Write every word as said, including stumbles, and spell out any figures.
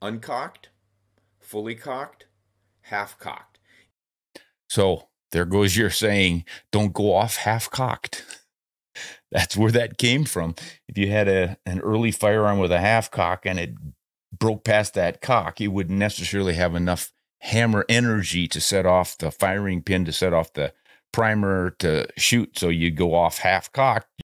uncocked, fully cocked, half cocked. So there goes your saying, don't go off half cocked. That's where that came from. If you had a, an early firearm with a half cock and it broke past that cock, you wouldn't necessarily have enough hammer energy to set off the firing pin, to set off the primer to shoot. So you go off half cocked.